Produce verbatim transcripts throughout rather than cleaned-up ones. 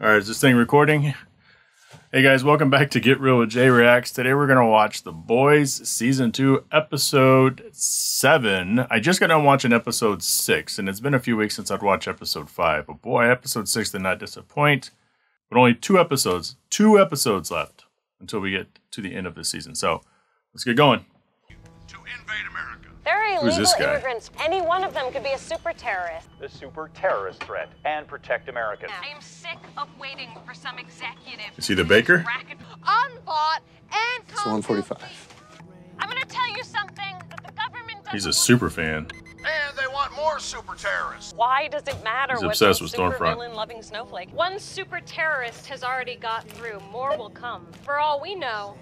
All right, is this thing recording? Hey guys, welcome back to Get Real with Jay Reacts. Today we're going to watch The Boys Season two, Episode seven. I just got done watching Episode six, and it's been a few weeks since I'd watched Episode five. But boy, Episode six did not disappoint. But only two episodes, two episodes left until we get to the end of the season. So let's get going. To invade America. They're illegal immigrants. Any one of them could be a super terrorist. The super terrorist threat and protect America. I am sick of waiting for some executive. Is he the baker? On Vought and it's one forty-five. I'm going to tell you something that the government doesn't. He's a super fan. And they want more super terrorists. Why does it matter? He's obsessed with Stormfront. Loving Snowflake. One super terrorist has already got through. More will come. For all we know,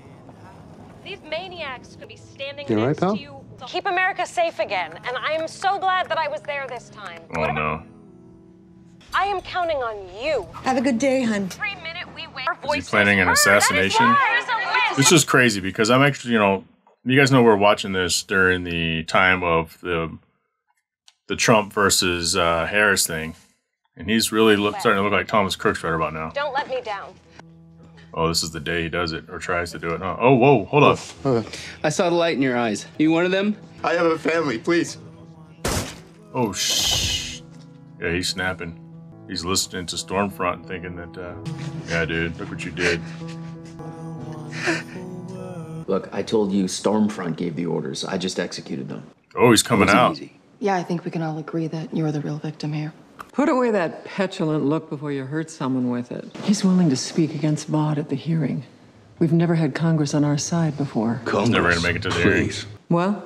these maniacs could be standing You're next right, to you. Keep America safe again, and I'm so glad that I was there this time. Oh, what no. I am counting on you. Have a good day, hun. Every minute we wait. Is he planning an assassination? This is crazy because I'm actually, you know, you guys know we're watching this during the time of the the Trump versus uh, Harris thing, and he's really look, starting to look like Thomas Crooks right about now. Don't let me down. Oh, this is the day he does it, or tries to do it. Oh, oh whoa, hold up. Uh, I saw the light in your eyes. You one of them? I have a family, please. Oh, shh. Yeah, he's snapping. He's listening to Stormfront and thinking that, uh, yeah, dude, look what you did. Look, I told you Stormfront gave the orders. I just executed them. Oh, he's coming out. Easy. Yeah, I think we can all agree that you're the real victim here. Put away that petulant look before you hurt someone with it. He's willing to speak against Vought at the hearing. We've never had Congress on our side before. Congress, never going to make it to the hearings. Well?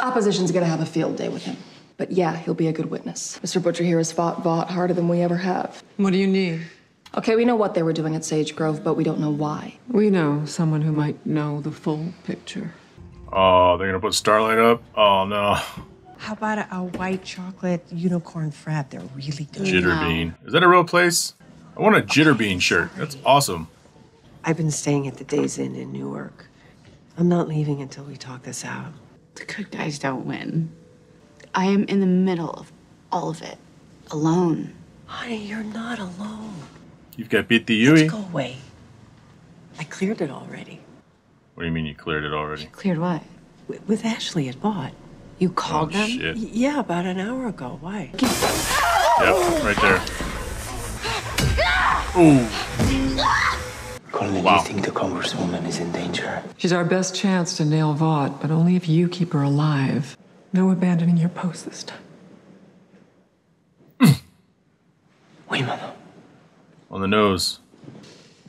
Opposition's going to have a field day with him. But yeah, he'll be a good witness. Mister Butcher here has fought Vought harder than we ever have. What do you need? Okay, we know what they were doing at Sage Grove, but we don't know why. We know someone who might know the full picture. Oh, they're going to put Starlight up? Oh, no. How about a, a white chocolate unicorn frap? They're really good. Jitterbean. Is that a real place? I want a Jitterbean shirt. That's awesome. I've been staying at the Days Inn in Newark. I'm not leaving until we talk this out. The good guys don't win. I am in the middle of all of it. Alone. Honey, you're not alone. You've got beat the Hughie. Let's go away. I cleared it already. What do you mean you cleared it already? You cleared what? With, with Ashley at Vought. You called oh, them? Shit. Yeah, about an hour ago. Why? Yep, right there. Ooh. Colonel, wow. Do you think the Congresswoman is in danger? She's our best chance to nail Vought, but only if you keep her alive. No abandoning your post this time. Oui, madame. On the nose.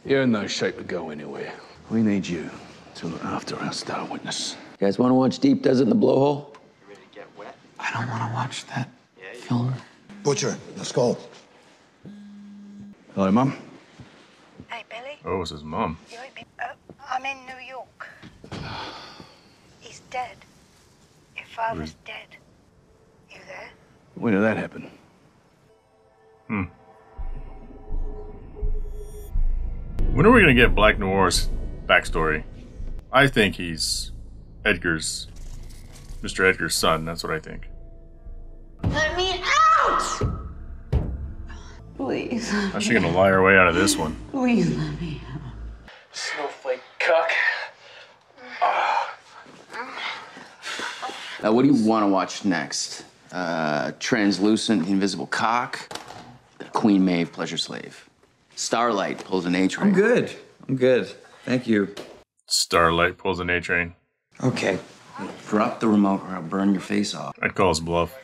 You're in no shape to go anywhere. We need you to look after our star witness. You guys want to watch Deep Desert in the Blowhole? I don't want to watch that yeah, film. Butcher, let's go. Hello, Mum. Hey, Billy. Oh, it's his mum. Uh, I'm in New York. He's dead. Your father's Ooh. dead. You there? When did that happen? Hmm. When are we going to get Black Noir's backstory? I think he's Edgar's... Mister Edgar's son, that's what I think. Let me out! Please. How's she gonna lie her way out of this one? Please let me out. Snowflake cuck. Oh. Uh, what do you want to watch next? Uh, Translucent, Invisible Cock? Queen Maeve, Pleasure Slave. Starlight pulls an A-Train. I'm good. I'm good. Thank you. Starlight pulls an A-Train. Okay. Drop the remote or I'll burn your face off. I'd call his bluff.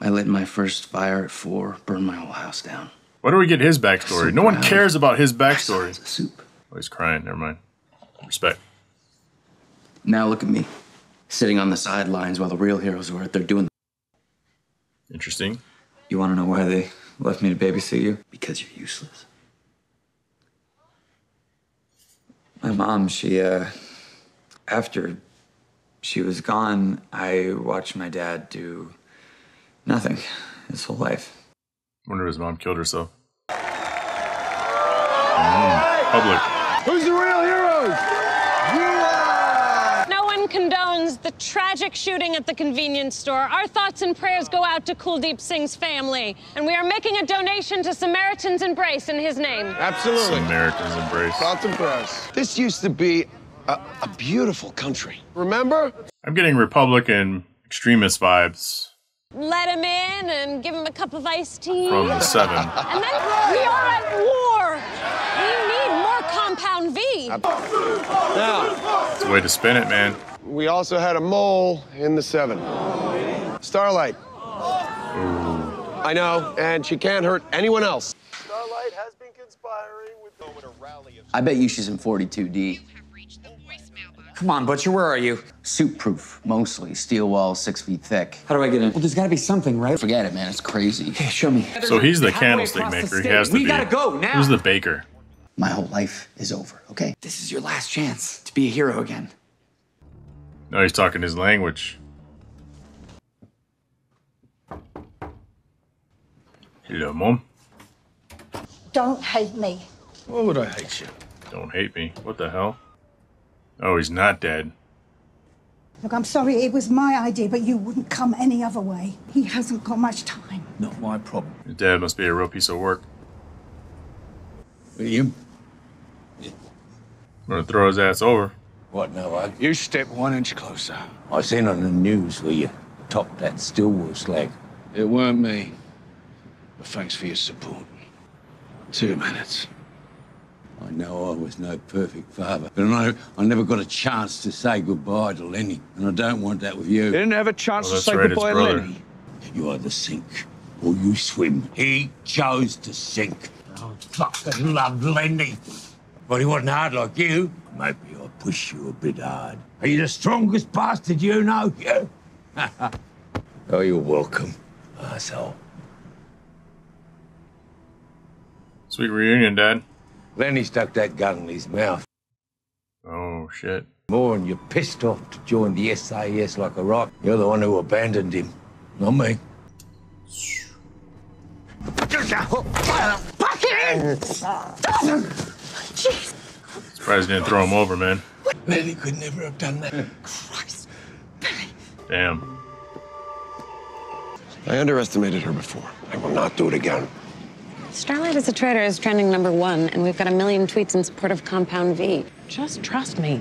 I lit my first fire at four, burn my whole house down. Why do we get his backstory? No one cares about his backstory. It's a soup. Oh, he's crying. Never mind. Respect. Now look at me, sitting on the sidelines while the real heroes were out there doing the... Interesting. You want to know why they left me to babysit you? Because you're useless. My mom, she, uh, after... she was gone, I watched my dad do nothing his whole life. I wonder if his mom killed herself. Mm, public. Who's the real heroes? Yeah! No one condones the tragic shooting at the convenience store, our thoughts and prayers go out to Kuldeep Singh's family. And we are making a donation to Samaritan's Embrace in his name. Absolutely. Samaritan's Embrace. Thoughts and prayers. This used to be a, a beautiful country. Remember? I'm getting Republican extremist vibes. Let him in and give him a cup of iced tea. From the seven. And then we are at war. We need more Compound V. Now, it's a way to spin it, man. We also had a mole in the seven. Starlight. Ooh. I know, and she can't hurt anyone else. Starlight has been conspiring with a rally of... I bet you she's in forty-two D. Come on, Butcher, where are you? Suit proof, mostly. Steel wall, six feet thick. How do I get in? Well, there's gotta be something, right? Forget it, man, it's crazy. Hey, show me. So he's the candlestick maker, he has to be. We gotta go now. Who's the baker? My whole life is over, okay? This is your last chance to be a hero again. No, he's talking his language. Hello, Mom. Don't hate me. Why would I hate you? Don't hate me, what the hell? Oh, he's not dead. Look, I'm sorry, it was my idea, but you wouldn't come any other way. He hasn't got much time. Not my problem. Your dad must be a real piece of work. William? Yeah. I'm gonna throw his ass over. What now, I... You step one inch closer. I seen on the news where you topped that Stillwell slag. It weren't me. But thanks for your support. Two minutes. I know I was no perfect father, but I know I never got a chance to say goodbye to Lenny, and I don't want that with you. You didn't have a chance well, to say right, goodbye to Lenny. You either sink or you swim. He chose to sink. I fucking loved Lenny. But he wasn't hard like you. Maybe I pushed you a bit hard. Are you the strongest bastard you know? You? Oh, you're welcome, asshole. Sweet reunion, Dad. Lenny stuck that gun in his mouth. Oh, shit. More and you're pissed off to join the S A S like a rock. You're the one who abandoned him, not me. Fucking! Surprised you didn't throw him over, man. Lenny could never have done that. Christ, Billy. Damn. I underestimated her before. I will not do it again. Starlight as a traitor is trending number one, and we've got a million tweets in support of Compound V. Just trust me.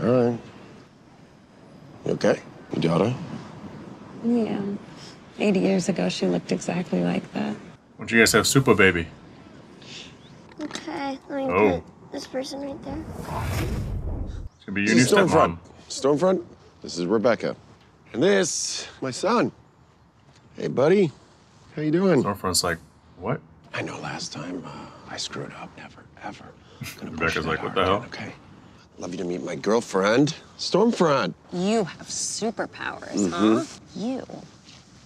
All right. You okay? Your daughter? Yeah. Eighty years ago, she looked exactly like that. Why don't you guys have Super Baby? Okay. Let me oh. put this person right there. It's gonna be your new stepmom. Stormfront. This is Rebecca. And this, my son. Hey, buddy. How you doing? Stormfront's like, what? I know last time uh, I screwed up. Never, ever. Rebecca's like, what the hell? Okay. Love you to meet my girlfriend, Stormfront. You have superpowers, mm-hmm. huh? You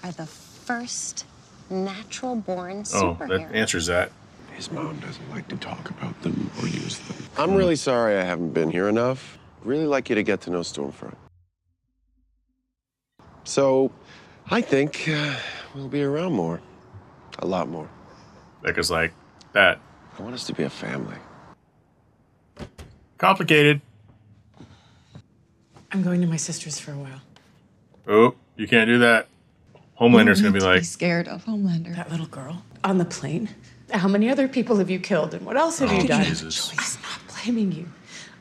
are the first natural-born superhero. Oh, that answers that. His mom doesn't like to talk about them or use them. I'm mm. really sorry I haven't been here enough. Really like you to get to know Stormfront. So, I think uh, we'll be around more. A lot more. Becca's like, that. I want us to be a family. Complicated. I'm going to my sister's for a while. Oh, you can't do that. Homelander's gonna be like... I'm scared of Homelander. That little girl on the plane. How many other people have you killed and what else have oh, you done? Jesus. I'm not blaming you.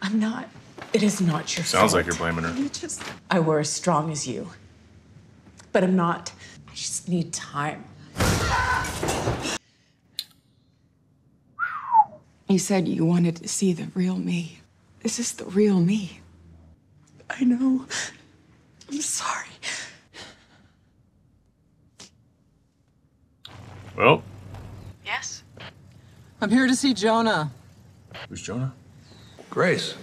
I'm not. It is not your fault. Sounds like you're blaming her. You just... I were as strong as you. But I'm not. I just need time. You said you wanted to see the real me. This is the real me. I know. I'm sorry. Well? Yes? I'm here to see Jonah. Who's Jonah? Grace.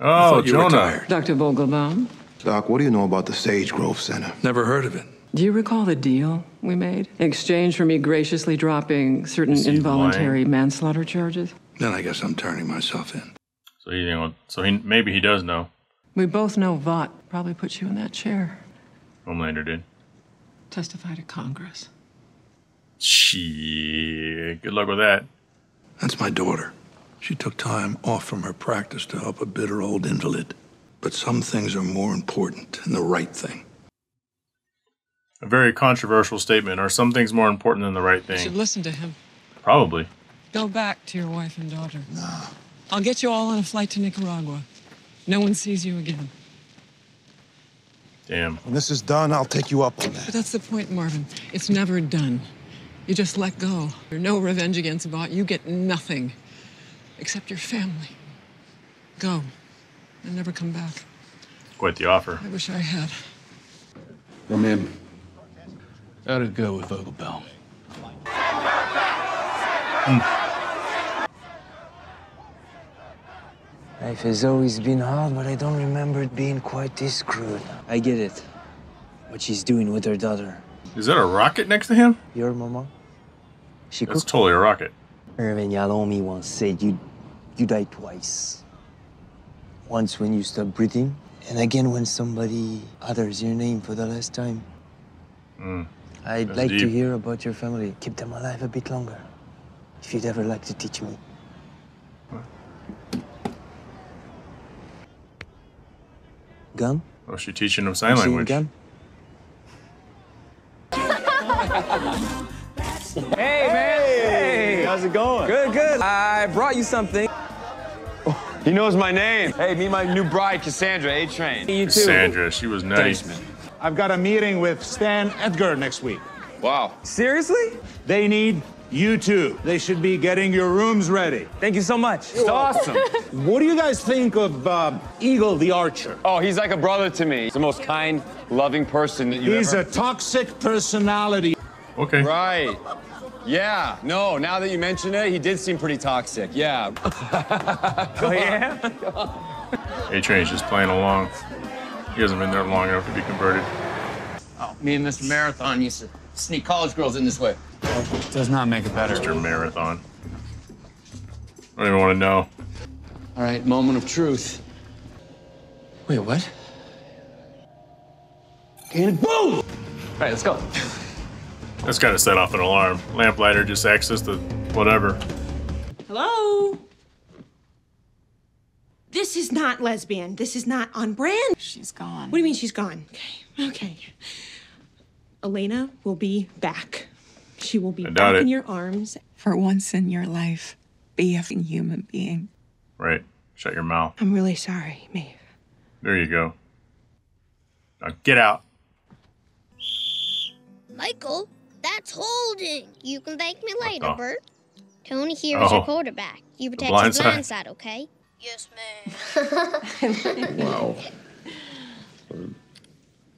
Oh, Jonah. Doctor Vogelbaum. Doc, what do you know about the Sage Grove Center? Never heard of it. Do you recall the deal we made in exchange for me graciously dropping certain involuntary lying? manslaughter charges? Then I guess I'm turning myself in. So you know, so he, maybe he does know. We both know Vought probably put you in that chair. Homelander did. Testify to Congress. Shit. Good luck with that. That's my daughter. She took time off from her practice to help a bitter old invalid. But some things are more important than the right thing. A very controversial statement. Are some things more important than the right thing? You should listen to him. Probably. Go back to your wife and daughter. No. I'll get you all on a flight to Nicaragua. No one sees you again. Damn. When this is done, I'll take you up on that. But that's the point, Marvin. It's never done. You just let go. There's no revenge against Vought. You get nothing except your family. Go. And never come back. Quite the offer. I wish I had. Well, ma'am, how'd it go with Vogelbaum? Mm. Life has always been hard, but I don't remember it being quite this crude. I get it. What she's doing with her daughter. Is that a rocket next to him? Your mama? She That's totally a rocket. Irvin Yalomi once said you, you die twice. Once when you stop breathing, and again when somebody utters your name for the last time. Mm, I'd like deep. to hear about your family. Keep them alive a bit longer, if you'd ever like to teach me. Gun? Oh, she teaching him sign language. Gun? Hey, man! Hey! How's it going? Good, good. I brought you something. He knows my name. Hey, meet my new bride, Cassandra, A-Train. You too. Cassandra, she was nice. Thanks, man. I've got a meeting with Stan Edgar next week. Wow. Seriously? They need you two. They should be getting your rooms ready. Thank you so much. It's awesome. What do you guys think of uh, Eagle the Archer? Oh, he's like a brother to me. He's the most kind, loving person that you've He's ever... a toxic personality. Okay. Right. Yeah, no, now that you mention it, he did seem pretty toxic, yeah. Oh, yeah? A-Train's just playing along. He hasn't been there long enough to be converted. Oh, me and Mister Marathon used to sneak college girls in this way. Does not make it better. Mister Marathon. I don't even want to know. All right, moment of truth. Wait, what? And boom! All right, let's go. That's gotta set off an alarm. Lamplighter just accessed the whatever. Hello? This is not lesbian. This is not on brand. She's gone. What do you mean she's gone? Okay, okay. Elena will be back. She will be back it. in your arms. For once in your life, be a human being. Right, shut your mouth. I'm really sorry, Maeve. There you go. Now get out. Michael? That's holding. You can thank me later, oh. Bert. Tony here oh. is your quarterback. You protect the blind, the blind side. side, okay? Yes, ma'am. Wow.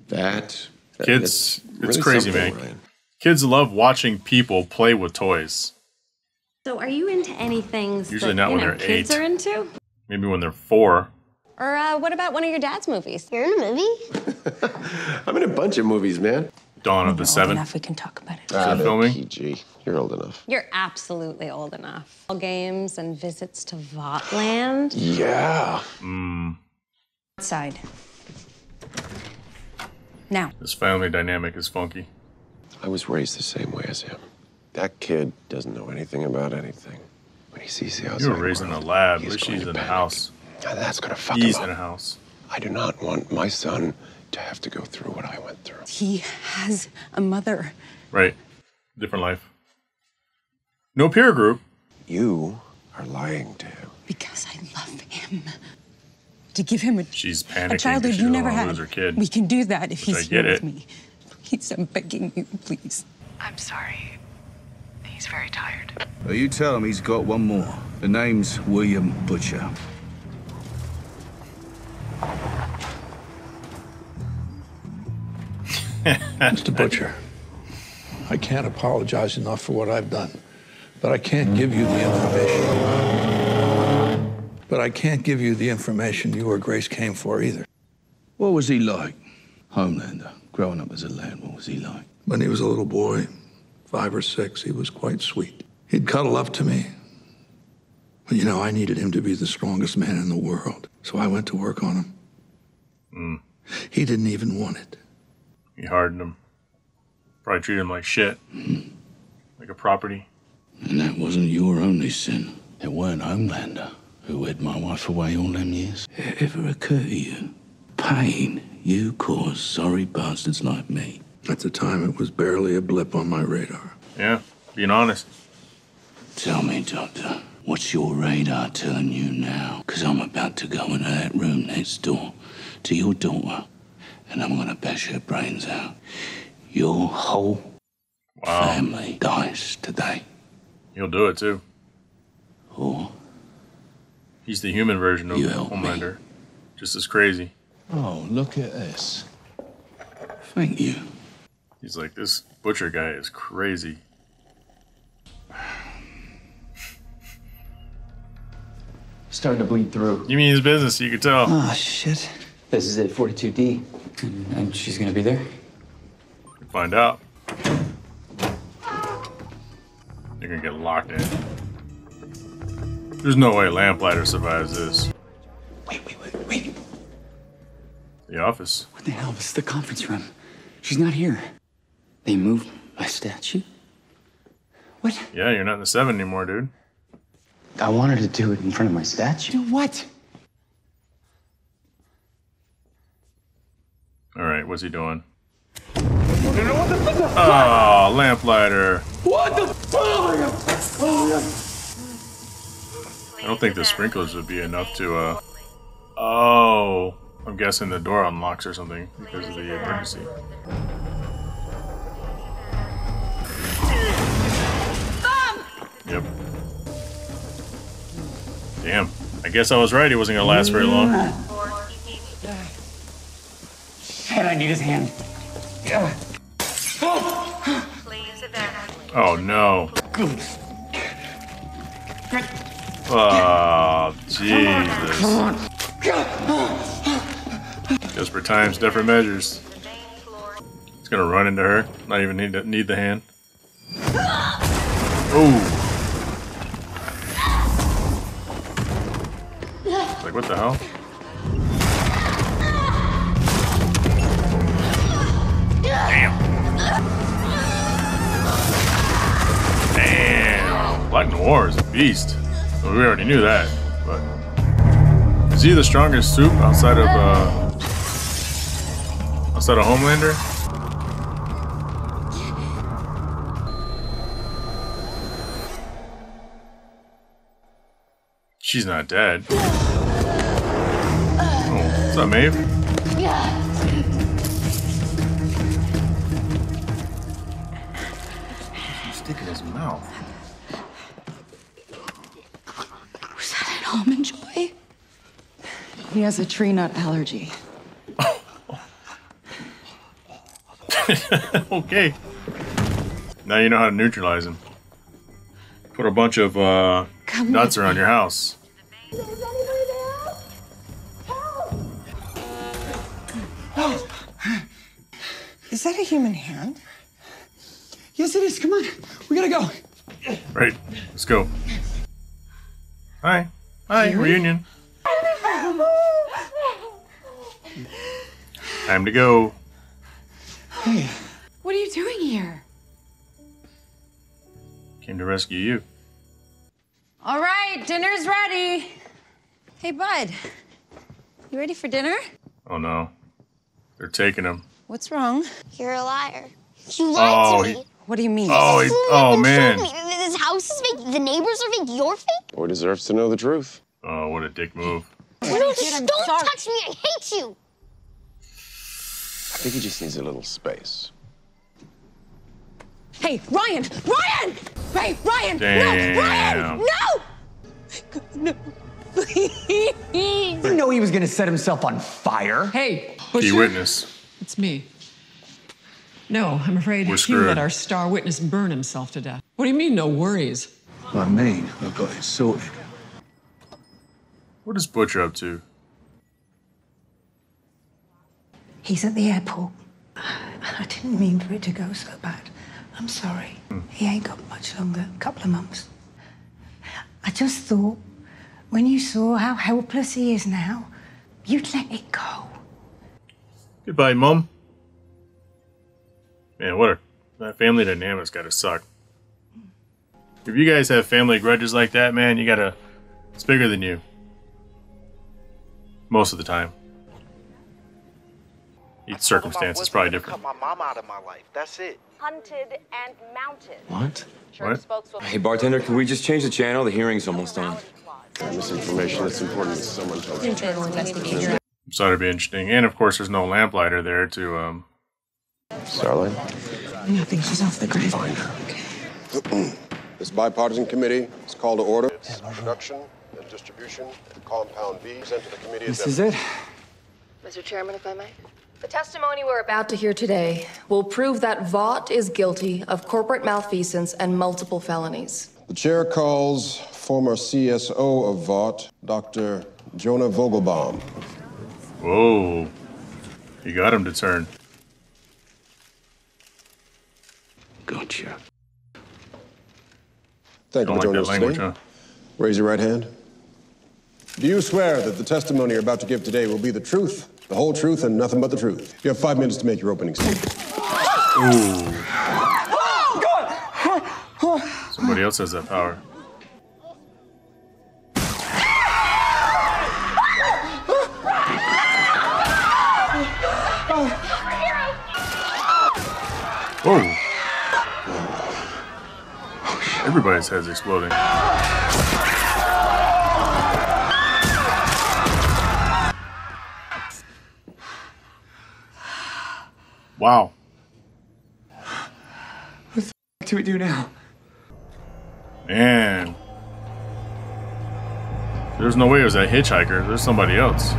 That kids, really it's crazy, man. Right? Kids love watching people play with toys. So, are you into anything? Usually that, not when know, they're kids eight. Are into? Maybe when they're four. Or uh, what about one of your dad's movies? You're in a movie? I'm in a bunch of movies, man. Dawn of the Seven. Enough, we can talk about it. Ah, filming. P G. You're old enough. You're absolutely old enough. All games and visits to Voughtland. Yeah. Mm. Outside. Now. This family dynamic is funky. I was raised the same way as him. That kid doesn't know anything about anything. When he sees the outside You were raised world, in a lab. He's she's in a house. Now that's gonna fuck He's him up. in a house. I do not want my son to have to go through what I went through. He has a mother. Right. Different life. No peer group. You are lying to him. Because I love him. To give him a, She's panicking a childhood she you never had. Her kid, we can do that if he's here with me. Please, I'm begging you, please. I'm sorry. He's very tired. Well, you tell him he's got one more. The name's William Butcher. Mister Butcher, I can't apologize enough for what I've done, but I can't give you the information. But I can't give you the information you or Grace came for either. What was he like? Homelander, growing up as a lad, what was he like? When he was a little boy, five or six, he was quite sweet. He'd cuddle up to me. But, you know, I needed him to be the strongest man in the world, so I went to work on him. Mm. He didn't even want it. He hardened him. Probably treated him like shit. Mm. Like a property. And that wasn't your only sin. It weren't Homelander. who had my wife away all them years, it ever occur to you? Pain you caused sorry bastards like me. At the time, it was barely a blip on my radar. Yeah, being honest. Tell me, Doctor, what's your radar telling you now? Because I'm about to go into that room next door to your daughter, and I'm going to bash her brains out. Your whole wow. family dies today. He'll do it, too. Or? He's the human version of Homelander. Just as crazy. Oh, look at this. Thank you. He's like, this butcher guy is crazy. Starting to bleed through. You mean his business, you could tell. Oh, shit. This is it, forty-two D. And, and she's gonna be there? We'll find out. They're gonna get locked in. There's no way Lamplighter survives this. Wait, wait, wait, wait. The office. What the hell? This is the conference room. She's not here. They moved my statue? What? Yeah, you're not in the seven anymore, dude. I wanted to do it in front of my statue. Do what? All right, what's he doing? Oh, Lamplighter. What the fuck? I don't think the sprinklers would be enough to, uh... Oh. I'm guessing the door unlocks or something because of the emergency. Mom! Yep. Damn. I guess I was right. It wasn't going to last very long. Shit, I need his hand. Yeah. Oh, no. Oh, Jesus. Desperate times, desperate measures. It's gonna run into her. Not even need to, need the hand. Ooh. It's like, what the hell? Damn. Damn. Black Noir is a beast. Well, we already knew that. But is he the strongest soup outside of uh? Is that a Homelander? She's not dead. Oh, what's up, Maeve? Stick in his mouth. Was that an almond joy? He has a tree nut allergy. Okay. Now you know how to neutralize him. Put a bunch of uh, nuts around your house. Is anybody there? Help! Is that a human hand? Yes, it is. Come on. We gotta go. Right. Let's go. Hi. Hi. Here? Reunion. Time to go. Hey. What are you doing here? Came to rescue you. All right, dinner's ready. Hey, bud. You ready for dinner? Oh, no. They're taking him. What's wrong? You're a liar. You lied oh, to me. He... What do you mean? Oh, he... oh man. This house is fake. The neighbors are fake. You're fake. Or deserves to know the truth. Oh, what a dick move. Oh, no, just Kid, don't sorry. touch me. I hate you. I think he just needs a little space. Hey, Ryan! Ryan! Hey, Ryan! Damn. No! Ryan! No! No, please! You didn't know he was gonna set himself on fire. Hey, Butcher. Key witness. It's me. No, I'm afraid Hugh let our star witness burn himself to death. What do you mean, no worries? I mean, I got it sorted. What is Butcher up to? He's at the airport. And I didn't mean for it to go so bad. I'm sorry. Mm. He ain't got much longer, a couple of months. I just thought, when you saw how helpless he is now, you'd let it go. Goodbye, Mum. Man, what a... That family dynamic's gotta suck. If you guys have family grudges like that, man, you gotta... It's bigger than you. Most of the time. Each circumstance is probably different. Cut my mom out of my life. That's it. Hunted and mounted. What? What? Hey, bartender, can we just change the channel? The hearing's almost on. Misinformation that's important to someone. Internal investigation. So that'd be interesting. And of course, there's no Lamplighter there to um. Starlight. I think she's off the grid. Find her. Okay. This bipartisan committee is called to order. It's production and distribution of Compound V sent to the committee. This is it, Mister Chairman, if I may. The testimony we're about to hear today will prove that Vought is guilty of corporate malfeasance and multiple felonies. The chair calls former C S O of Vought, Doctor Jonah Vogelbaum. Whoa. You got him to turn. Gotcha. Thank you for joining us today. Huh? Raise your right hand. Do you swear that the testimony you're about to give today will be the truth, the whole truth, and nothing but the truth? You have five minutes to make your opening statement. Ooh. Somebody else has that power. Whoa. Everybody's head's exploding. Wow. What the f do we do now? Man. There's no way it was that hitchhiker. There's somebody else.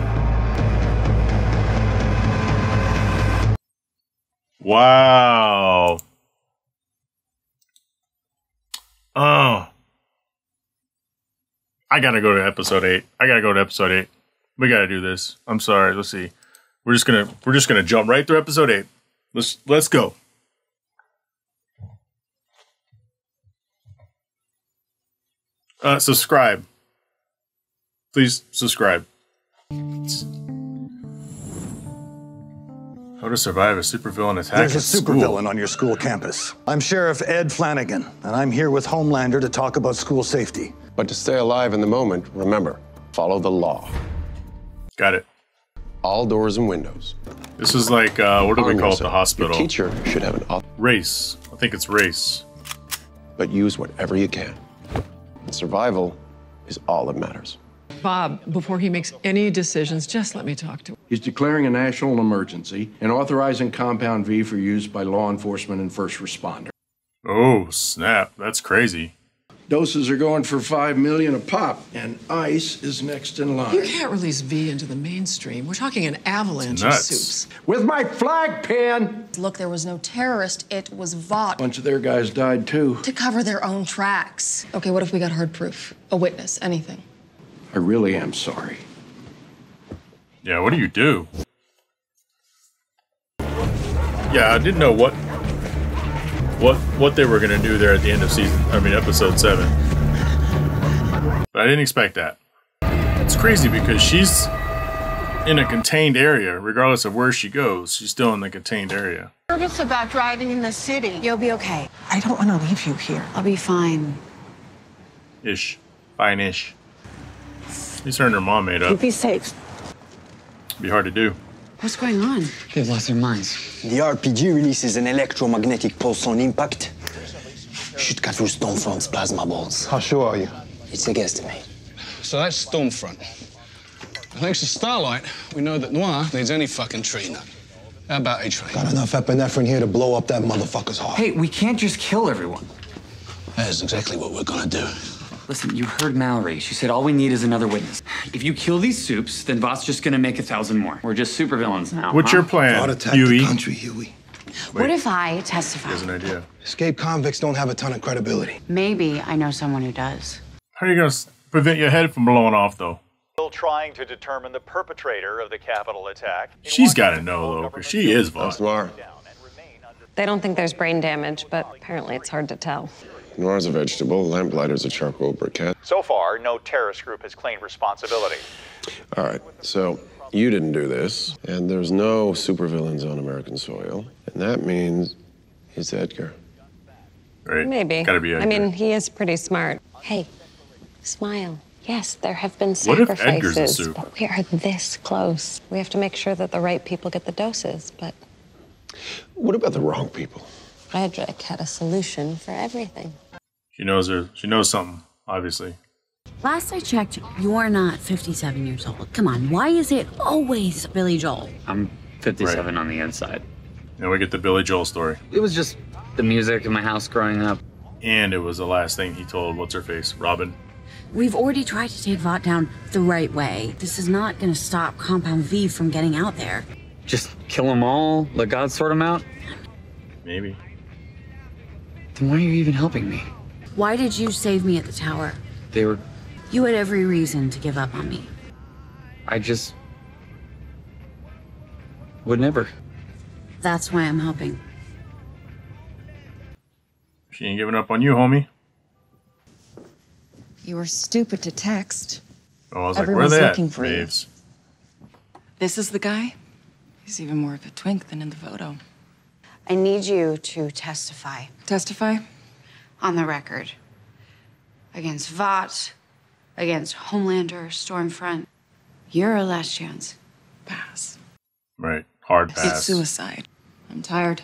Wow. Oh. I gotta go to episode eight. I gotta go to episode eight. We gotta do this. I'm sorry. Let's see. We're just gonna we're just gonna jump right through episode eight. Let's let's go. Uh, subscribe. Please subscribe. How to survive a supervillain attack? There's a supervillain on your school campus. I'm Sheriff Ed Flanagan, and I'm here with Homelander to talk about school safety. But to stay alive in the moment, remember, follow the law. Got it. All doors and windows. This is like, uh, what do we call it? The hospital. Your teacher should have an op- race. I think it's race. But use whatever you can. And survival is all that matters. Bob, before he makes any decisions, just let me talk to him. He's declaring a national emergency and authorizing Compound V for use by law enforcement and first responder. Oh, snap. That's crazy. Doses are going for five million a pop, and ICE is next in line. You can't release V into the mainstream. We're talking an avalanche of soups. With my flag pan! Look, there was no terrorist. It was Vought. A bunch of their guys died, too. To cover their own tracks. Okay, what if we got hard proof? A witness, anything. I really am sorry. Yeah, what do you do? Yeah, I didn't know what... What what they were gonna do there at the end of season, I mean episode seven. But I didn't expect that. It's crazy because she's in a contained area, regardless of where she goes, she's still in the contained area. I'm nervous about driving in the city. You'll be okay. I don't wanna leave you here. I'll be fine. Ish. Fine-ish. At least her and her mom made up. You'd be safe. It'd be hard to do. What's going on? They've lost their minds. The R P G releases an electromagnetic pulse on impact. Should cut through Stormfront's plasma balls. How sure are you? It's a guesstimate. So that's Stormfront. Thanks to Starlight, we know that Noir needs any fucking tree nut. How about A-Train? Got enough epinephrine here to blow up that motherfucker's heart. Hey, we can't just kill everyone. That is exactly what we're gonna do. Listen, you heard Mallory. She said all we need is another witness. If you kill these soups, then Vought's just gonna make a thousand more. We're just supervillains now. What's huh? your plan, Vought attacked Hughie? The country, Hughie. Wait. What if I testify? Here's an idea. Escaped convicts don't have a ton of credibility. Maybe I know someone who does. How are you gonna prevent your head from blowing off, though? Still trying to determine the perpetrator of the Capitol attack. She's gotta know, though, because she is Vought. Noir. They don't think there's brain damage, but apparently it's hard to tell. Noir's a vegetable, Lamplighter's a charcoal briquette. So far, no terrorist group has claimed responsibility. All right, so you didn't do this, and there's no supervillains on American soil, and that means it's Edgar. Right. Maybe. Gotta be Edgar. I mean, he is pretty smart. Hey, smile. Yes, there have been sacrifices, but we are this close. We have to make sure that the right people get the doses, but... What about the wrong people? Frederick had a solution for everything. She knows her. She knows something, obviously. Last I checked, you're not fifty-seven years old. Come on, why is it always Billy Joel? I'm fifty-seven right. on the inside. And we get the Billy Joel story. It was just the music in my house growing up. And it was the last thing he told what's-her-face, Robin. We've already tried to take Vought down the right way. This is not going to stop Compound V from getting out there. Just kill them all, let God sort them out? Maybe. Then why are you even helping me? Why did you save me at the tower? They were... You had every reason to give up on me. I just... would never. That's why I'm helping. She ain't giving up on you, homie. You were stupid to text. Oh, I was Everyone's like, where are they at, Graves? This is the guy? He's even more of a twink than in the photo. I need you to testify. Testify? On the record. Against Vought, against Homelander, Stormfront. You're our last chance. Pass. Right. Hard pass. It's suicide. I'm tired.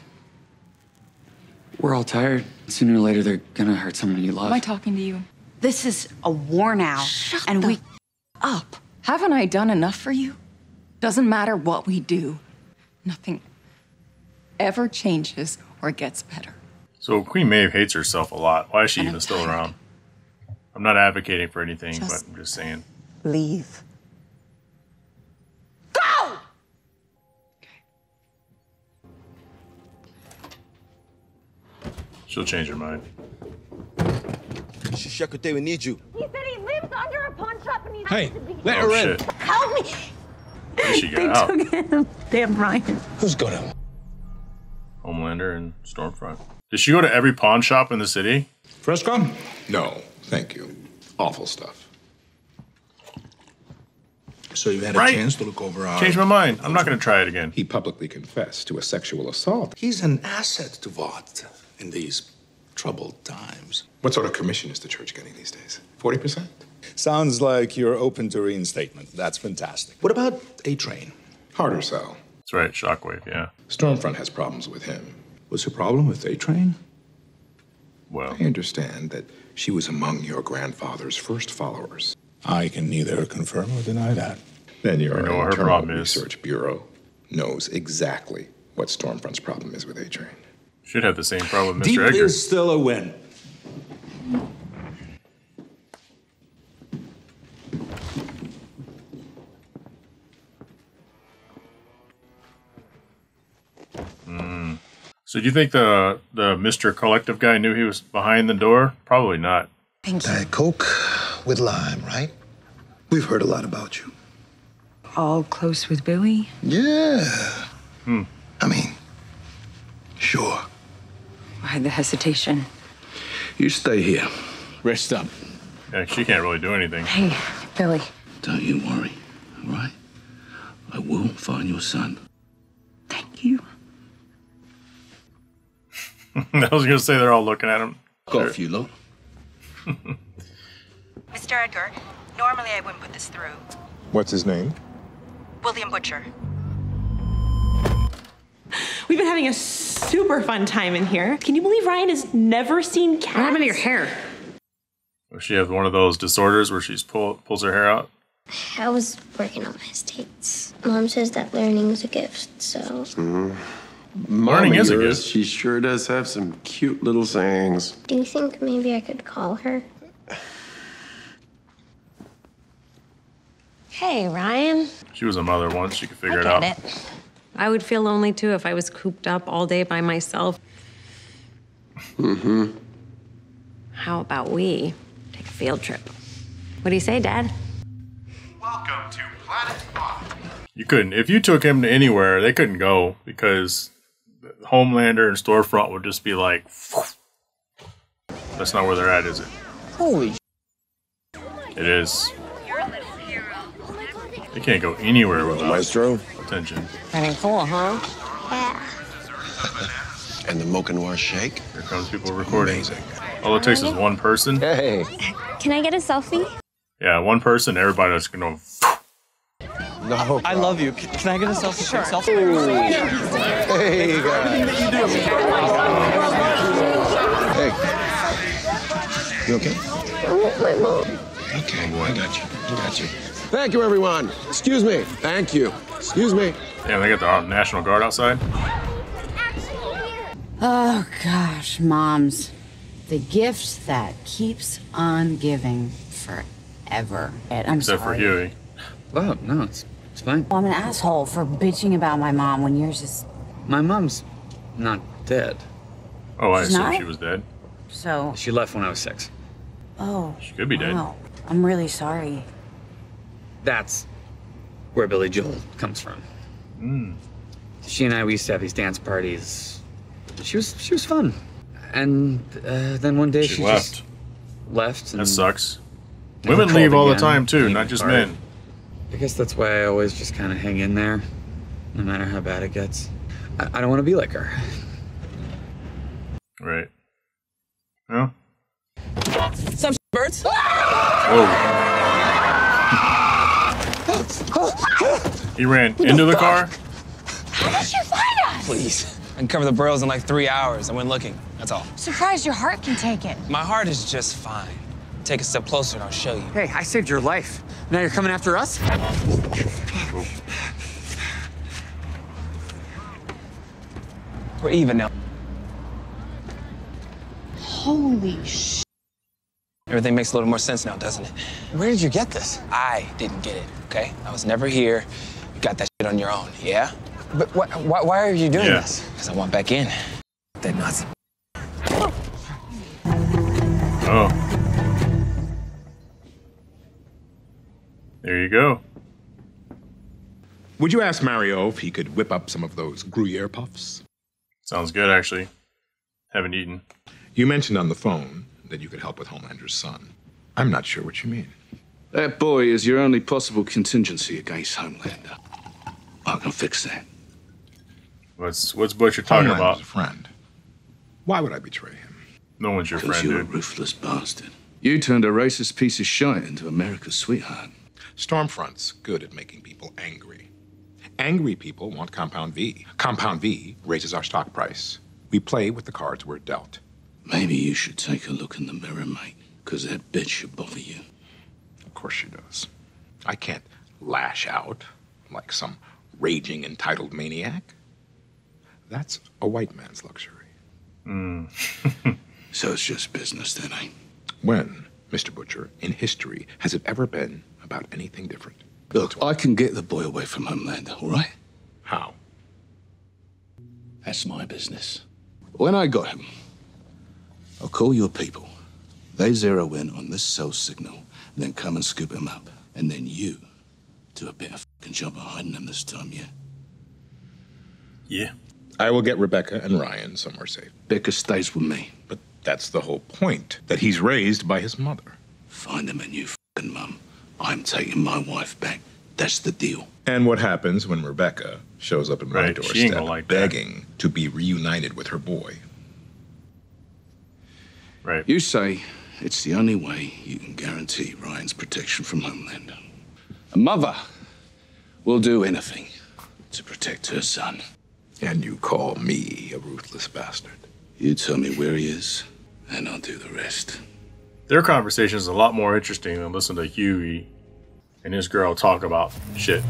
We're all tired. Sooner or later, they're gonna hurt someone you love. Am I talking to you? This is a war now. Shut and we up. Haven't I done enough for you? Doesn't matter what we do. Nothing ever changes or gets better. So Queen Maeve hates herself a lot. Why is she and even I'm still tired. around? I'm not advocating for anything, just but I'm just saying. Leave. Go! Okay. She'll change her mind. They would need you. He said he lives under a pawn shop and he hey, to be let oh, her in. Shit. Help me. She got they out. took him. Damn Ryan. Who's got him? Homelander and Stormfront. Did she go to every pawn shop in the city? Fresca? No. Thank you. Awful stuff. So you had a right. chance to look over our... Change my mind. I'm not going to try it again. He publicly confessed to a sexual assault. He's an asset to Vought in these troubled times. What sort of commission is the church getting these days? forty percent? Sounds like you're open to reinstatement. That's fantastic. What about A-Train? Harder sell. That's right. Shockwave, yeah. Stormfront has problems with him. What's her problem with A-Train? Well... I understand that... She was among your grandfather's first followers. I can neither confirm or deny that. Then your internal research bureau knows exactly what Stormfront's problem is with A-Train. Should have the same problem with Mister Edgar. Deep is still a win. Mm. So do you think the the Mister Collective guy knew he was behind the door? Probably not. Thank you. Diet Coke with lime, right? We've heard a lot about you. All close with Billy? Yeah. Hmm. I mean, sure. Why the hesitation? You stay here. Rest up. Yeah, she can't really do anything. Hey, Billy. Don't you worry, all right? I will find your son. Thank you. I was gonna say they're all looking at him. Go off, you lot. Mister Edgar, normally I wouldn't put this through. What's his name? William Butcher. We've been having a super fun time in here. Can you believe Ryan has never seen cats? What happened to your hair? Does she have one of those disorders where she pull, pulls her hair out? I was working on my states. Mom says that learning is a gift, so... Mm-hmm. Morning is a good. She sure does have some cute little sayings. Do you think maybe I could call her? Hey, Ryan. She was a mother once. She could figure it out. It. I would feel lonely, too, if I was cooped up all day by myself. Mm-hmm. How about we take a field trip? What do you say, Dad? Welcome to Planet Bob. You couldn't. If you took him to anywhere, they couldn't go because... Homelander and Stormfront would just be like, that's not where they're at, is it? Holy! It is. They can't go anywhere without Maestro attention. Running full, huh? Yeah. And the Mocha Noir shake. Here comes people recording. Amazing. All it takes is one person. Hey. Can I get a selfie? Yeah, one person, everybody's gonna. No. I love you. Can I get a selfie? Sure. Selfie? Hey, guys. Hey. You okay? I'm with my mom. Okay, boy, I got you. I got you. Thank you, everyone. Excuse me. Thank you. Excuse me. Yeah, they got the uh, National Guard outside. Oh, gosh, moms. The gift that keeps on giving forever. I'm Except sorry. for Hughie. Well, no, it's, it's fine. Well, I'm an asshole for bitching about my mom when yours is... My mom's not dead. Oh, I She's assume not? she was dead. So... She left when I was six. Oh. She could be dead. Wow. I'm really sorry. That's where Billy Joel comes from. Mm. She and I, we used to have these dance parties. She was, she was fun. And uh, then one day she, she left. Just left. And that sucks. Women leave all again. the time, too, not just apart. men. I guess that's why I always just kind of hang in there, no matter how bad it gets. I, I don't want to be like her. Right. Yeah. Some birds. Whoa. He ran what into the, the car. How did you find us? Please. I can cover the burrows in like three hours. I went looking. That's all. Surprised your heart can take it. My heart is just fine. Take a step closer and I'll show you. Hey, I saved your life. Now you're coming after us? Oh. We're even now. Holy sh... Everything makes a little more sense now, doesn't it? Where did you get this? I didn't get it, okay? I was never here. You got that shit on your own, yeah? But wh wh why are you doing yeah. this? Because I want back in. That Nazi. Oh. There you go. Would you ask Mario if he could whip up some of those Gruyere puffs? Sounds good, actually. Haven't eaten. You mentioned on the phone that you could help with Homelander's son. I'm not sure what you mean. That boy is your only possible contingency against Homelander. I can fix that. What's what's Butcher talking Homelander's about? A friend. Why would I betray him? No one's your friend, dude. Because you're a ruthless bastard. You turned a racist piece of shite into America's sweetheart. Stormfront's good at making people angry. Angry people want Compound V. Compound V raises our stock price. We play with the cards we're dealt. Maybe you should take a look in the mirror, mate, because that bitch should bother you. Of course she does. I can't lash out like some raging entitled maniac. That's a white man's luxury. Mm. So it's just business then, eh? When, Mister Butcher, in history, has it ever been about anything different? Look, I can get the boy away from Homelander, all right? How? That's my business. When I got him, I'll call your people. They zero in on this cell signal, and then come and scoop him up. And then you do a better fucking job of hiding him this time, yeah? Yeah. I will get Rebecca and Ryan somewhere safe. Becca stays with me. But that's the whole point, that he's raised by his mother. Find him a new fucking mum. I'm taking my wife back. That's the deal. And what happens when Rebecca shows up at my right, doorstep like begging that. to be reunited with her boy? Right. You say it's the only way you can guarantee Ryan's protection from Homelander. A mother will do anything to protect her son. And you call me a ruthless bastard. You tell me where he is, and I'll do the rest. Their conversation is a lot more interesting than listening to Hughie and his girl talk about shit.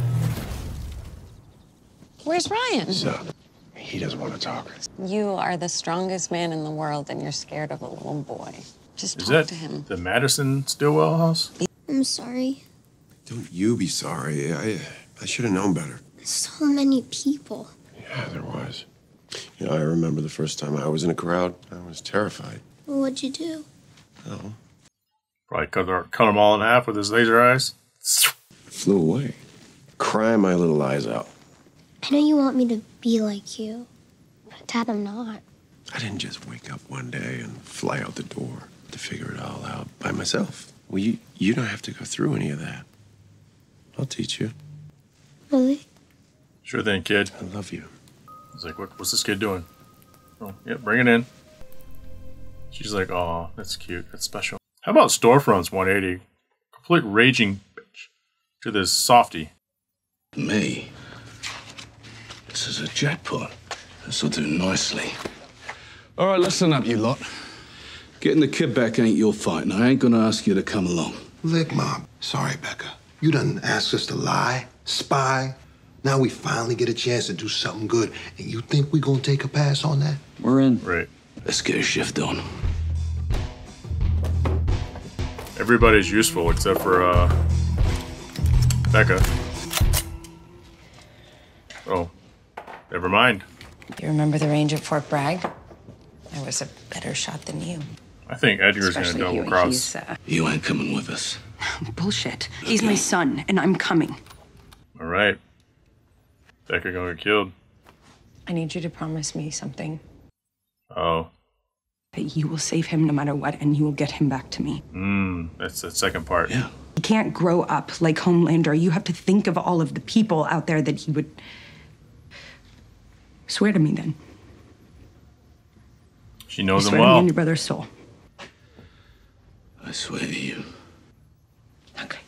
Where's Ryan? So, he doesn't want to talk. You are the strongest man in the world, and you're scared of a little boy. Just is talk to him. Is that the Madison Stillwell house? I'm sorry. Don't you be sorry. I, I should have known better. So many people. Yeah, there was. You know, I remember the first time I was in a crowd. I was terrified. Well, what'd you do? Oh. Probably cut, their, cut them all in half with his laser eyes. Flew away. Cry my little eyes out. I know you want me to be like you, but Dad, I'm not. I didn't just wake up one day and fly out the door to figure it all out by myself. Well, you, you don't have to go through any of that. I'll teach you. Really? Sure thing, kid. I love you. I was like, what, what's this kid doing? Oh, yeah, bring it in. She's like, aw, that's cute. That's special. How about Storefront's one eighty? complete raging bitch to this softy. Me? This is a jackpot. This will do nicely. All right, listen up, you lot. Getting the kid back ain't your fight, and I ain't gonna ask you to come along. Look, Mom. Sorry, Becca. You done asked us to lie, spy. Now we finally get a chance to do something good, and you think we gonna take a pass on that? We're in. Right. Let's get a shift on. Everybody's useful except for, uh... Becca. Oh. Never mind. You remember the range at Fort Bragg? I was a better shot than you. I think Edgar's going to double cross. Uh... You ain't coming with us. Bullshit. Okay. He's my son, and I'm coming. All right. Becca gonna get killed. I need you to promise me something. Oh. That you will save him no matter what, and you will get him back to me. Mmm, that's the second part. Yeah. He can't grow up like Homelander. You have to think of all of the people out there that he would... Swear to me, then. She knows him well. I swear to me and your brother's soul. I swear to you. Okay.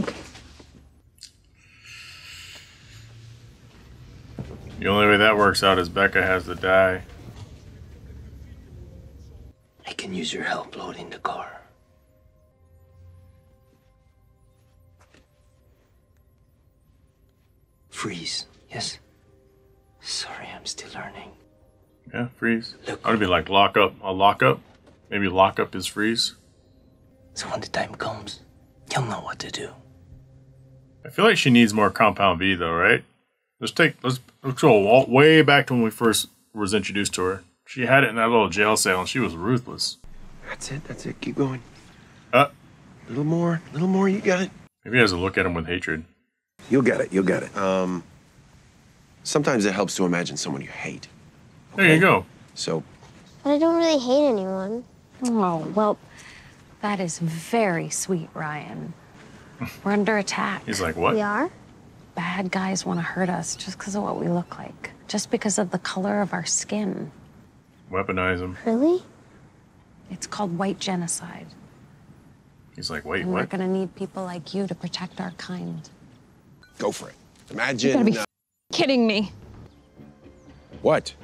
Okay. The only way that works out is Becca has to die. I can use your help loading the car. Freeze. Yes. Sorry, I'm still learning. Yeah, freeze. Look, I would be like lock up. A lock up? Maybe lock up is freeze. So when the time comes, you'll know what to do. I feel like she needs more Compound V though, right? Let's take let's, let's go way back to when we first was introduced to her. She had it in that little jail cell, and she was ruthless. That's it. That's it. Keep going. Uh, a little more. A little more. You got it. Maybe he has a look at him with hatred. You'll get it. You'll get it. Um, sometimes it helps to imagine someone you hate. Okay. There you go. So. But I don't really hate anyone. Oh, well, that is very sweet, Ryan. We're under attack. He's like, what? We are? Bad guys want to hurt us just because of what we look like. Just because of the color of our skin. Weaponize them. Really? It's called white genocide. He's like, wait, and what? We're going to need people like you to protect our kind. Go for it. Imagine. You gotta be uh, kidding me. What?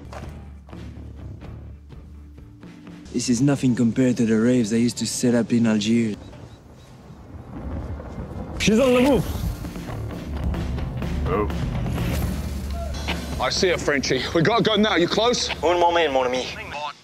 This is nothing compared to the raves I used to set up in Algiers. She's on the move! Oh. I see her, Frenchie. We gotta go now. You close? Un moment, mon ami.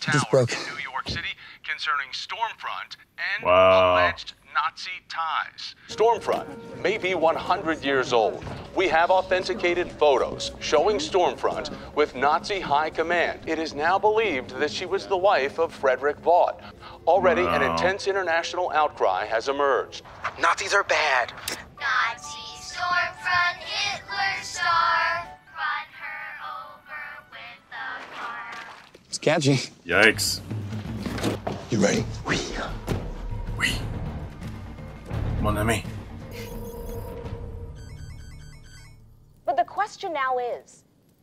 Just broke. New York City concerning Stormfront and wow. Alleged Nazi ties. Stormfront may be one hundred years old. We have authenticated photos showing Stormfront with Nazi high command. It is now believed that she was the wife of Frederick Vought. Already, wow. An intense international outcry has emerged. Nazis are bad. Nazi Stormfront, Hitler star. Run her over with the car. It's catchy. Yikes. You ready? We. We. Mon ami. But the question now is,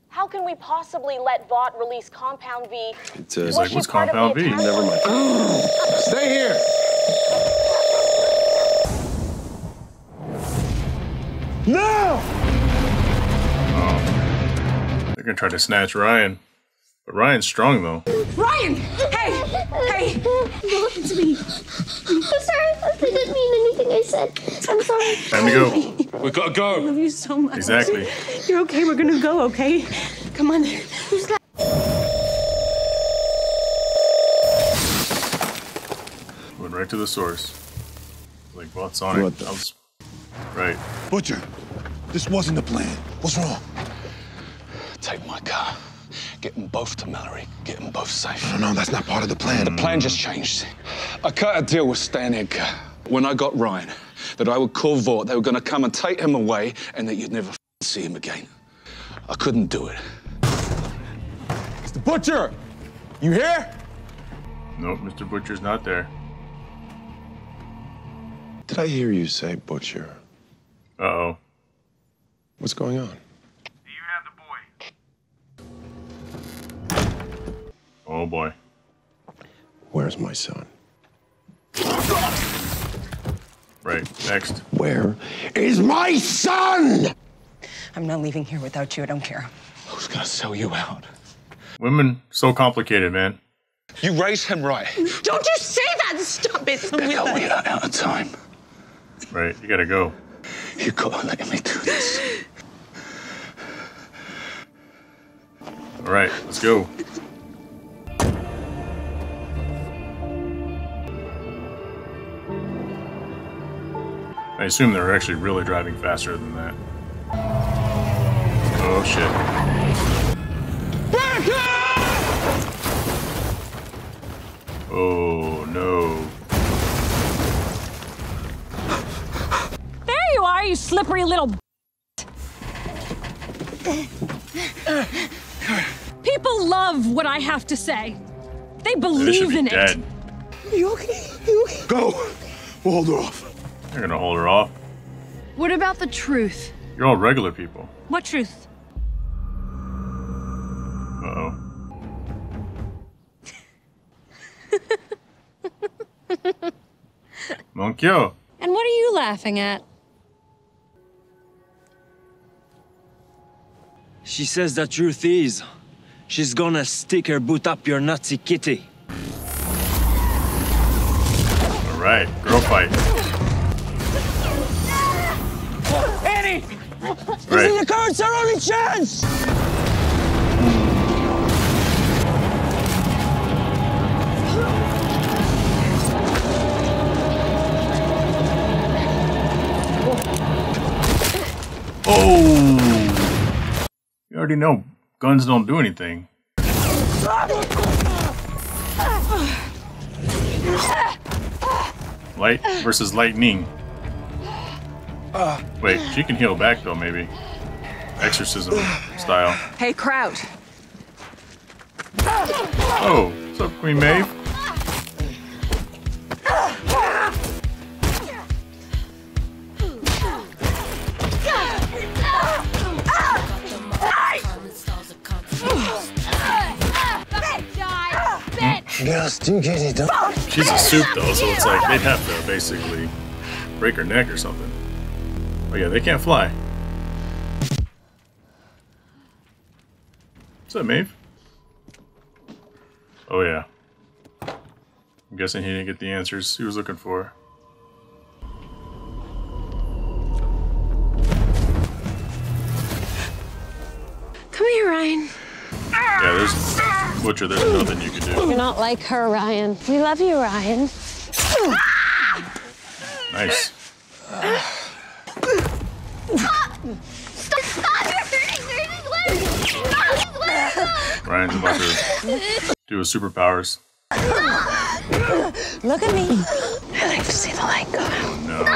how can we possibly let Vought release Compound V? It's uh, like, what's Compound V? Never mind. Stay here. No! Oh. They're gonna try to snatch Ryan. But Ryan's strong though. Ryan! Hey! Hey! Look at me! I'm sorry, I didn't mean anything I said. I'm sorry. Time to go. We gotta go. I love you so much. Exactly. You're okay, we're gonna go, okay? Come on. Who's that? Went right to the source. Like, what's on it? I was... Right. Butcher, this wasn't the plan. What's wrong? Take my car. Get them both to Mallory. Get them both safe. No, no, that's not part of the plan. The plan just changed. I cut a deal with Stan Edgar when I got Ryan that I would call Vought, they were going to come and take him away, and that you'd never see him again. I couldn't do it. Mister Butcher! You here? Nope, Mister Butcher's not there. Did I hear you say Butcher? Uh-oh. What's going on? Oh boy. Where's my son? Right, next. Where is my son? I'm not leaving here without you. I don't care. Who's gonna sell you out? Women, so complicated, man. You raise him right. Don't you say that! Stop it! Becca, we are out of time. Right, you gotta go. You gotta let me do this. All right, let's go. I assume they're actually really driving faster than that. Oh, shit. Becca! Oh, no. There you are, you slippery little b****. People love what I have to say. They believe in it. You okay? You okay? Go. We'll hold her off. You're gonna hold her off? What about the truth? You're all regular people. What truth? Uh-oh. Monkyo. And what are you laughing at? She says the truth is, she's gonna stick her boot up your Nazi kitty. All right, girl fight. Annie! Right. Using the cards our only chance! Oh! You already know guns don't do anything. Light versus lightning. Wait, she can heal back though, maybe. Exorcism style. Hey, Kraut. Oh, what's up, Queen Maeve? Girls do get it done. She's a soup though, so it's like they'd have to basically break her neck or something. Oh yeah, they can't fly. What's up, Maeve? Oh yeah. I'm guessing he didn't get the answers he was looking for. Come here, Ryan. Yeah, there's Butcher, there's nothing you can do. You're not like her, Ryan. We love you, Ryan. Nice. Stop! Stop! You're hurting! You're hurting his legs! Stop his legs! Ryan's about to do his superpowers. Look at me. I like to see the light go out.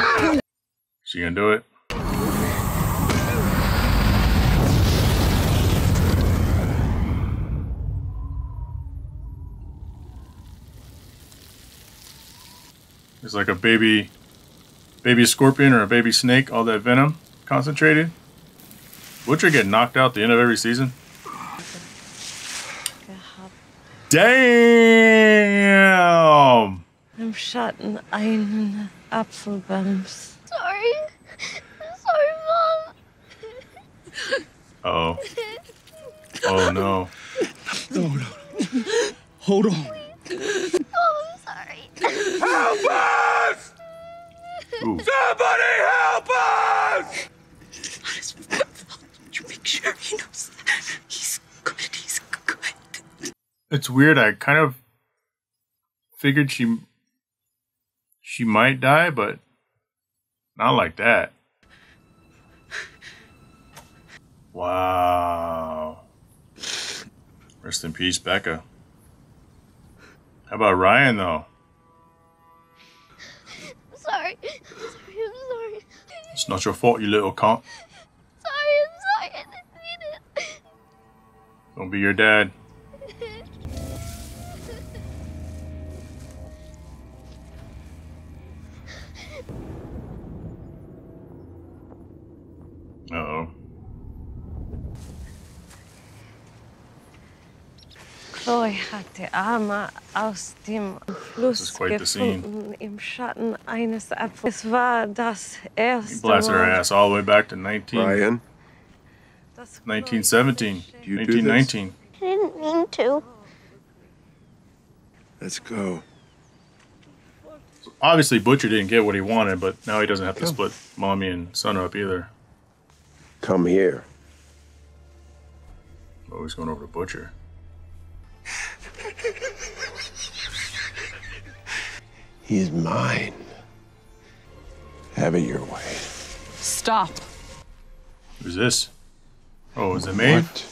Oh, no. She gonna do it? It's like a baby, baby scorpion or a baby snake, all that venom concentrated. Butcher get knocked out at the end of every season. Damn! I'm shot in einen Apfelbums. Sorry. Sorry, Mom. Uh oh. Oh no. No, no. Hold on. Please. Oh, I'm sorry. Help us! Ooh. Somebody help us! I want to make sure he knows that. He's good, he's good. It's weird, I kind of figured she, she might die, but not like that. Wow. Rest in peace, Becca. How about Ryan, though? I'm sorry. I'm sorry, I'm sorry. It's not your fault, you little cunt. Sorry, I'm sorry. I didn't mean it. Don't be your dad. Uh-oh. Aus dem Fluss gefunden im Schatten eines Apfels. Es war das erste. He blasted her ass all the way back to nineteen. Ryan. nineteen seventeen. Did you nineteen nineteen. I didn't mean to. Let's go. Obviously, Butcher didn't get what he wanted, but now he doesn't have to split mommy and son up either. Come here. Oh, he's going over to Butcher. He's mine. Have it your way. Stop. Who's this? Oh, is it me? What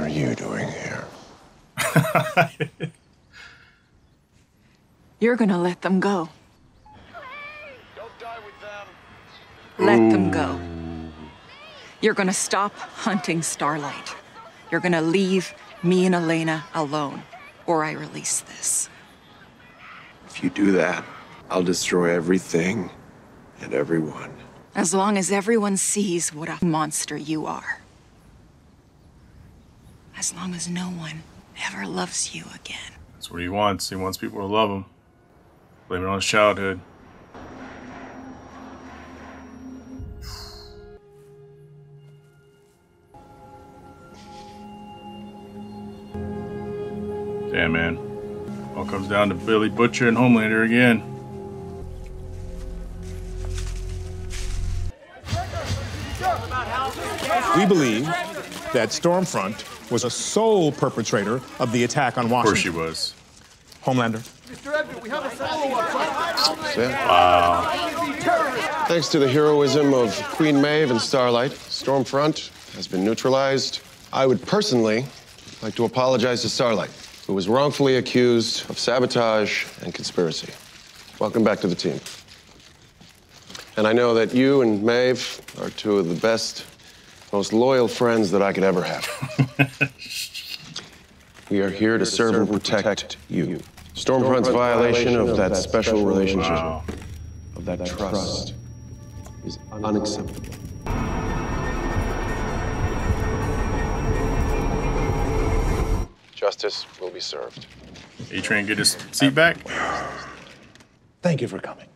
are you doing here? You're gonna let them go. Don't die with them. Let Ooh. them go. You're gonna stop hunting Starlight. You're gonna leave me and Elena alone, or I release this. If you do that, I'll destroy everything and everyone. As long as everyone sees what a monster you are. As long as no one ever loves you again. That's what he wants. He wants people to love him. Blame it on his childhood. Damn, man. All comes down to Billy Butcher and Homelander again. We believe that Stormfront was a sole perpetrator of the attack on Washington. Of course she was. Homelander. Wow. Thanks to the heroism of Queen Maeve and Starlight, Stormfront has been neutralized. I would personally like to apologize to Starlight, who was wrongfully accused of sabotage and conspiracy. Welcome back to the team. And I know that you and Maeve are two of the best, most loyal friends that I could ever have. We are here to serve and protect you. Stormfront's violation of that special relationship, wow. of that trust, is unacceptable. Justice will be served. A-Train, get his seat back. Thank you for coming.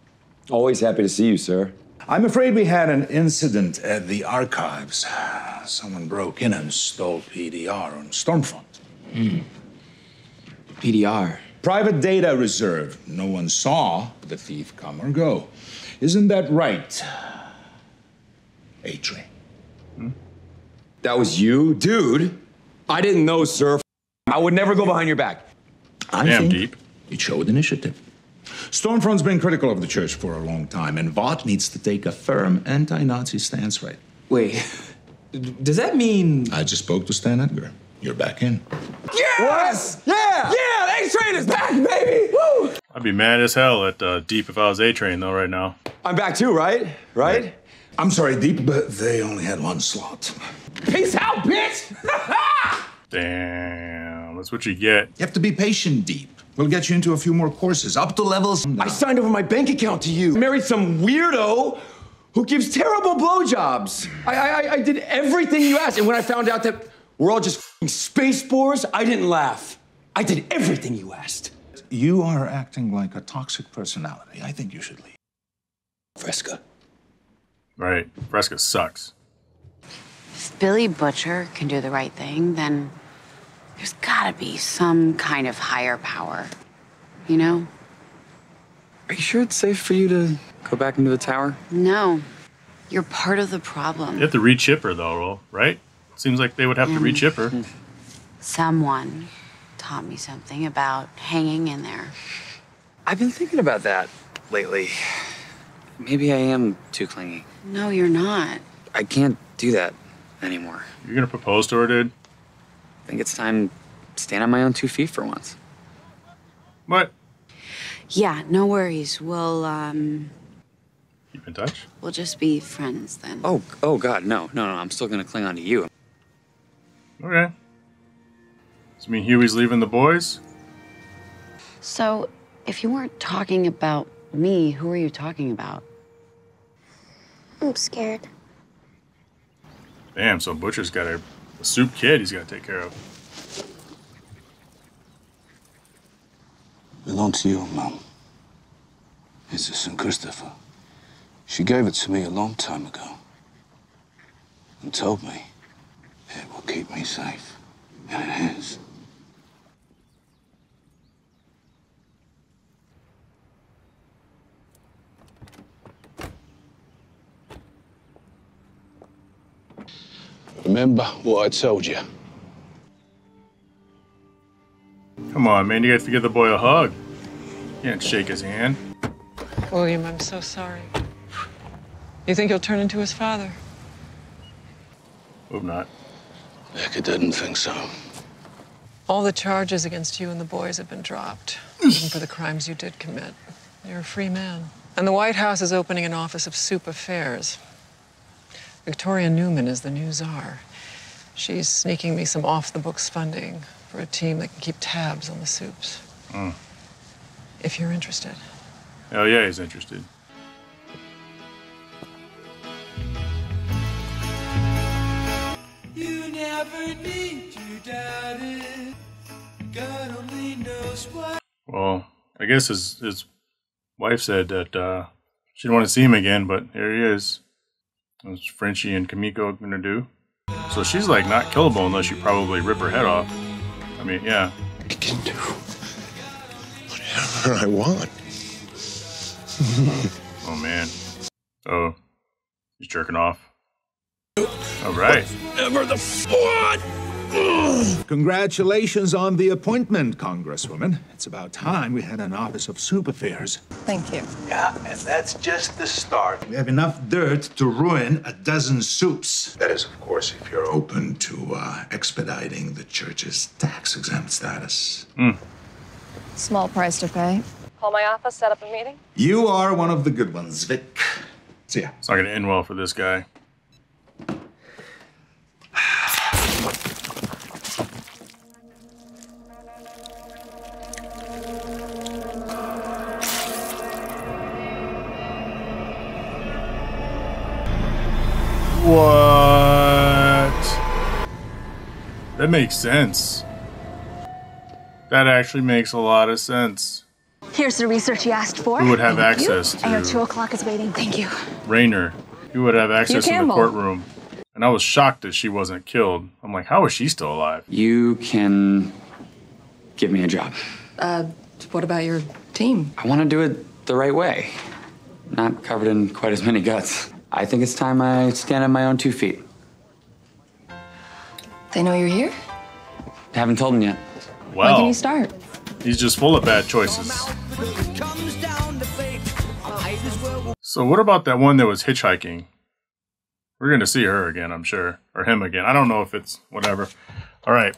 Always happy to see you, sir. I'm afraid we had an incident at the archives. Someone broke in and stole P D R on Stormfront. Mm. P D R? Private data reserve. No one saw the thief come or go. Isn't that right, A-Train? Hmm? That was you? Dude, I didn't know, sir. I would never go behind your back. I Damn think deep. It showed initiative. Stormfront's been critical of the church for a long time, and Vought needs to take a firm anti-Nazi stance right. Wait, does that mean... I just spoke to Stan Edgar. You're back in. Yes! What? Yeah! Yeah, A-Train is back, baby! Woo! I'd be mad as hell at uh, Deep if I was A-Train, though, right now. I'm back too, right? Right? Yeah. I'm sorry, Deep, but they only had one slot. Peace out, bitch! Damn, that's what you get. You have to be patient, Deep. We'll get you into a few more courses, up to levels. I signed over my bank account to you. I married some weirdo who gives terrible blowjobs. I, I, I did everything you asked, and when I found out that we're all just f***ing space bores, I didn't laugh. I did everything you asked. You are acting like a toxic personality. I think you should leave. Fresca. Right, Fresca sucks. If Billy Butcher can do the right thing, then there's gotta be some kind of higher power, you know? Are you sure it's safe for you to go back into the tower? No, you're part of the problem. You have to re-chip her though, right? Seems like they would have and to re-chip her. Someone taught me something about hanging in there. I've been thinking about that lately. Maybe I am too clingy. No, you're not. I can't do that anymore. You're gonna propose to her, dude? I think it's time to stand on my own two feet for once. What? Yeah, no worries. We'll, um... keep in touch? We'll just be friends then. Oh, oh God, no. No, no, I'm still gonna cling on to you. Okay. Does it mean Huey's leaving the boys? So, if you weren't talking about me, who are you talking about? I'm scared. Damn, so Butcher's got a, a soup kid he's got to take care of. Belongs to your mum. It's a Saint Christopher. She gave it to me a long time ago and told me it will keep me safe, and it has. Remember what I told you. Come on, man, you have to give the boy a hug. You can't shake his hand. William, I'm so sorry. You think he'll turn into his father? Hope not. Becca didn't think so. All the charges against you and the boys have been dropped, even for the crimes you did commit. You're a free man. And the White House is opening an office of soup affairs. Victoria Neuman is the new czar. She's sneaking me some off-the-books funding for a team that can keep tabs on the soups. Mm. If you're interested. Oh yeah, he's interested. You never need to doubt it. God only knows why. Well, I guess his, his wife said that uh, she didn't want to see him again, but here he is. That's what Frenchie and Kimiko are going to do. So she's like not killable unless you probably rip her head off. I mean, yeah. I can do whatever I want. Oh, man. Oh, he's jerking off. All right. Whatever the fuck. Congratulations on the appointment, Congresswoman. It's about time we had an office of soup affairs. Thank you. Yeah, and that's just the start. We have enough dirt to ruin a dozen soups. That is, of course, if you're open to uh, expediting the church's tax-exempt status. Mm. Small price to pay. Call my office, set up a meeting. You are one of the good ones, Vic. See ya. It's not gonna end well for this guy. What? That makes sense. That actually makes a lot of sense. Here's the research you asked for. Who would have Thank access you. to... I know two o'clock is waiting. Thank you. Rainer. Who would have access to the courtroom. And I was shocked that she wasn't killed. I'm like, how is she still alive? You can give me a job. Uh, what about your team? I want to do it the right way. Not covered in quite as many guts. I think it's time I stand on my own two feet. They know you're here? I haven't told them yet. Well, when can you start? He's just full of bad choices. So what about that one that was hitchhiking? We're going to see her again, I'm sure. Or him again. I don't know if it's whatever. All right.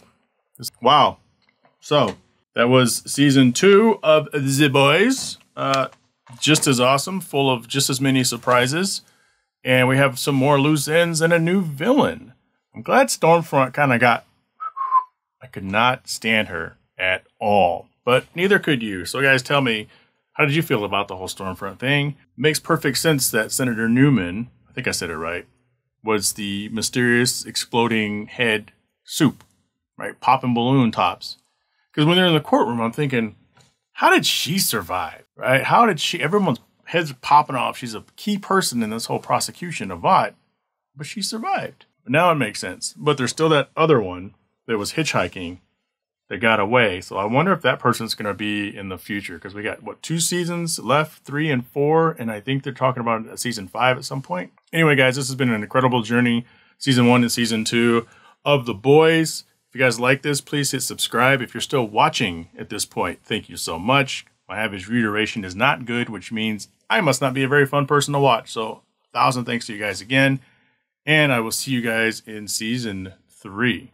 Wow. So that was season two of The Boys. Uh, just as awesome. Full of just as many surprises. And we have some more loose ends and a new villain. I'm glad Stormfront kind of got... I could not stand her at all. But neither could you. So guys, tell me, how did you feel about the whole Stormfront thing? Makes perfect sense that Senator Neuman, I think I said it right, was the mysterious exploding head soup, right? Popping balloon tops. Because when they're in the courtroom, I'm thinking, how did she survive, right? How did she, everyone's heads popping off. She's a key person in this whole prosecution of Vought, but she survived. Now it makes sense. But there's still that other one that was hitchhiking. They got away. So I wonder if that person's going to be in the future, because we got, what, two seasons left, three and four. And I think they're talking about season five at some point. Anyway, guys, this has been an incredible journey. Season one and season two of The Boys. If you guys like this, please hit subscribe. If you're still watching at this point, thank you so much. My average view duration is not good, which means I must not be a very fun person to watch. So a thousand thanks to you guys again. And I will see you guys in season three.